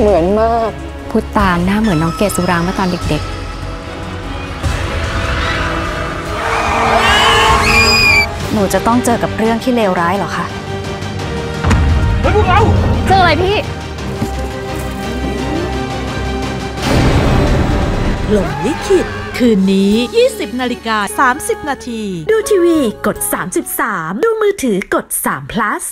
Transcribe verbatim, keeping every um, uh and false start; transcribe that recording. เหมือนมากพูดตามหน้าเหมือนน้องเกศสุรางค์เมื่อตอนเด็กๆหนูจะต้องเจอกับเรื่องที่เลวร้ายเหรอคะเฮ้ยพวกเราเจออะไรพี่หลงลิขิตคืนนี้ ยี่สิบนาฬิกาสามสิบนาทีดูทีวีกดสามสิบสามดูมือถือกดสาม plus